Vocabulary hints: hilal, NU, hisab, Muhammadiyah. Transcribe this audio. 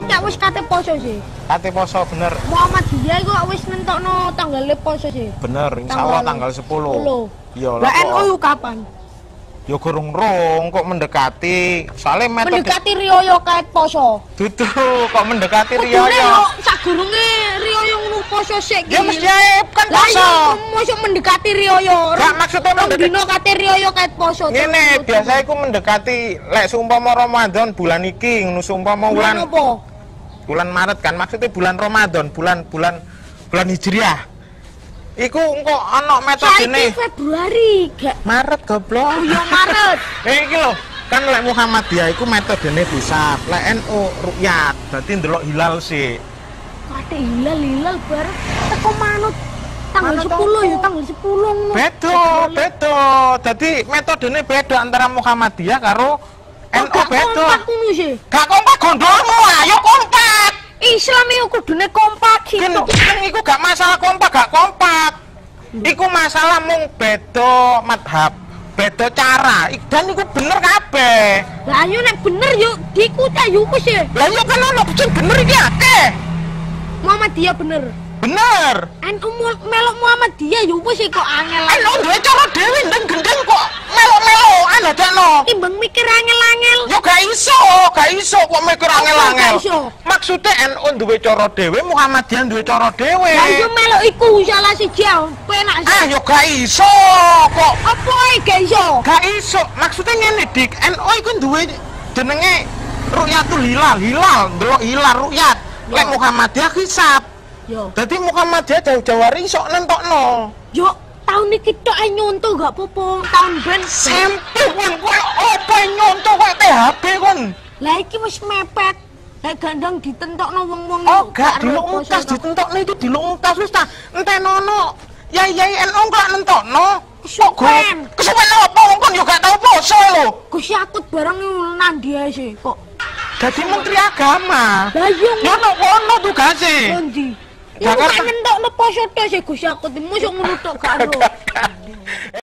Enggak wis kate poso sih. Kate poso bener. Muhammadiyah iku wis nentokno tanggale poso sih. Bener, insyaallah tanggal 10. Iya lho. Lah NU kapan? Ya gorong-rong kok mendekati. Soale metode mendekati riyoyo kae poso. Dudu kok mendekati riyoyo. Sak gurunge riyoyo ngono poso sik. Ya mesti ae kan poso. Mosok mendekati riyoyo. Enggak maksud e mendekati. Dino kate riyoyo kae poso. Ngene biasa iku mendekati lek sumpama Ramadan bulan iki ngono sumpama bulan opo? Bulan Maret kan maksudnya bulan Ramadan, bulan Hijriah. Iku engko ana metodene. Saiki Februari, gak Maret goblok. Oh ya Maret. Iki lho, kan lek Muhammadiyah iku metodene hisab, lek NU ruqyat. Berarti ndelok hilal sih. Kate hilal bar teko manut tanggal 10 ya tanggal 10 ngono. Beda. Dadi metodene beda antara Muhammadiyah karo NU beda. Gak kompak gondolmu, ayo kompak. Islam itu kudune kompak gitu. Kan iku gak masalah kompak. Iku masalah mung beda madhab, beda cara. Dan iku bener kabeh. Lah ayo nek bener yuk diikuti yuk wis ya. Lah yo kan ono sing bener iki akeh. Muhammadiyah bener. Bener. NU melok Muhammadiyah yo wis kok angel. Lha duwe cara dhewe ndeng gendeng kok melok-melokan dadekno. Timbang mikir angel-angel. Yo gak iso kok mikir angel-angel. Maksude NU duwe cara dhewe, Muhammadiyah duwe cara dhewe. Lah yo melok iku salah siji penak. Ah yo gak iso kok. Apa gak iso. Maksude ngene Dik, NU iku duwe jenenge Ru'yatul Hilal, ndelok hilal ru'yat. Lek Muhammadiyah hisab. Jadi Muhammadiyah jauh-jauh hari sok nentokno. Yo, tahun iki tok nyonto gak popo. Tahun ben sempu kon koyo opo nyonto kok THB kon. Lah iki wis mepet. Lek gandeng ditentokno wong-wong. Oh, gak dilungkas ditentokno iku dilungkas wis ta. Entenono yai-yai NU kok nentokno. Kesuwen. Kesuwen opo wong kon yo gak tau poso lho. Gusti akut bareng nandhi ae sih kok. Dadi menteri agama. Lah yo ngono tugase. Kondi. Jangan ngendok lepo soto sih Gus aku dimusuk ngono tok karo.